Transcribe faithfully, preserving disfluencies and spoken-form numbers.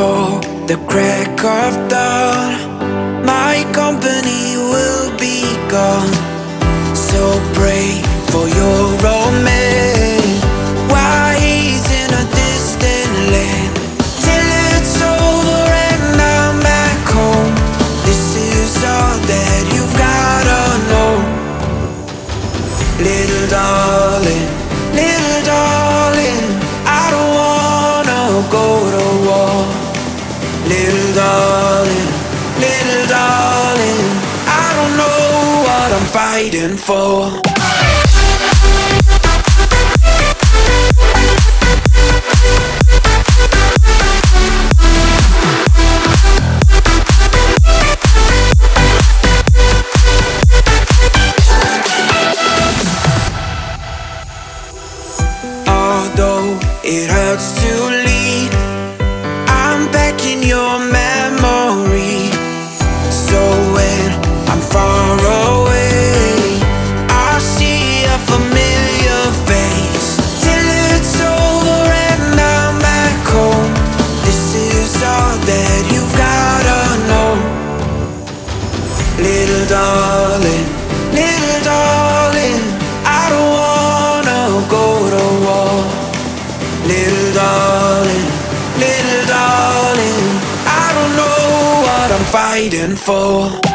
before the crack of dawn, my company will be gone. So pray for your romance, why he's in a distant land. Till it's over and I'm back home, this is all that you've gotta know. Little darling, little darling, I don't wanna go to war. Little darling, little darling, I don't know what I'm fighting for. It hurts to leave, I'm packing your memory. So when I'm far away, I see a familiar face. Till it's over and I'm back home, this is all that you've gotta know. Little darling, little darling, I don't wanna go to war. Little darling, little darling, I don't know what I'm fighting for.